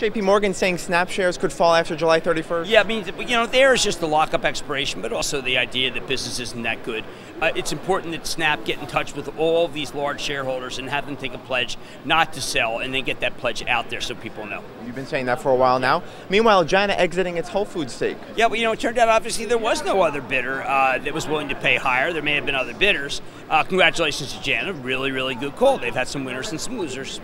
J.P. Morgan saying Snap shares could fall after July 31st? Yeah, I mean, you know, there is just the lockup expiration, but also the idea that business isn't that good. It's important that Snap get in touch with all these large shareholders and have them take a pledge not to sell, and then get that pledge out there so people know. You've been saying that for a while now. Meanwhile, Jana exiting its Whole Foods stake. Yeah, well, you know, it turned out obviously there was no other bidder that was willing to pay higher. There may have been other bidders. Congratulations to Jana. Really, really good call. They've had some winners and some losers.